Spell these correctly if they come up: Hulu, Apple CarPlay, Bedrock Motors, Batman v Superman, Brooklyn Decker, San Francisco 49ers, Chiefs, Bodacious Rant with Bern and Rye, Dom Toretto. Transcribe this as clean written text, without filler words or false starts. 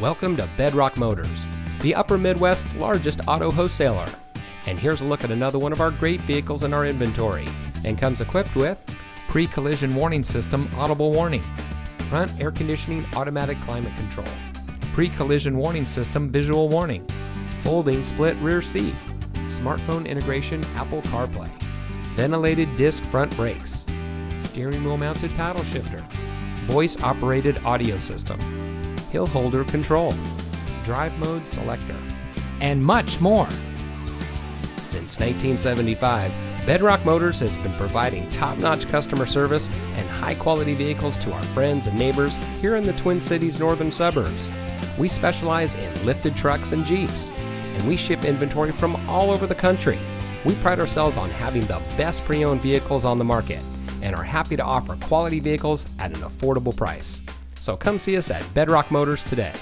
Welcome to Bedrock Motors, the Upper Midwest's largest auto wholesaler. And here's a look at another one of our great vehicles in our inventory, and comes equipped with pre-collision warning system audible warning, front air conditioning automatic climate control, pre-collision warning system visual warning, folding split rear seat, smartphone integration Apple CarPlay, ventilated disc front brakes, steering wheel mounted paddle shifter, voice operated audio system, hill holder control, drive mode selector, and much more. Since 1975, Bedrock Motors has been providing top-notch customer service and high-quality vehicles to our friends and neighbors here in the Twin Cities northern suburbs. We specialize in lifted trucks and Jeeps, and we ship inventory from all over the country. We pride ourselves on having the best pre-owned vehicles on the market and are happy to offer quality vehicles at an affordable price. So come see us at Bedrock Motors today.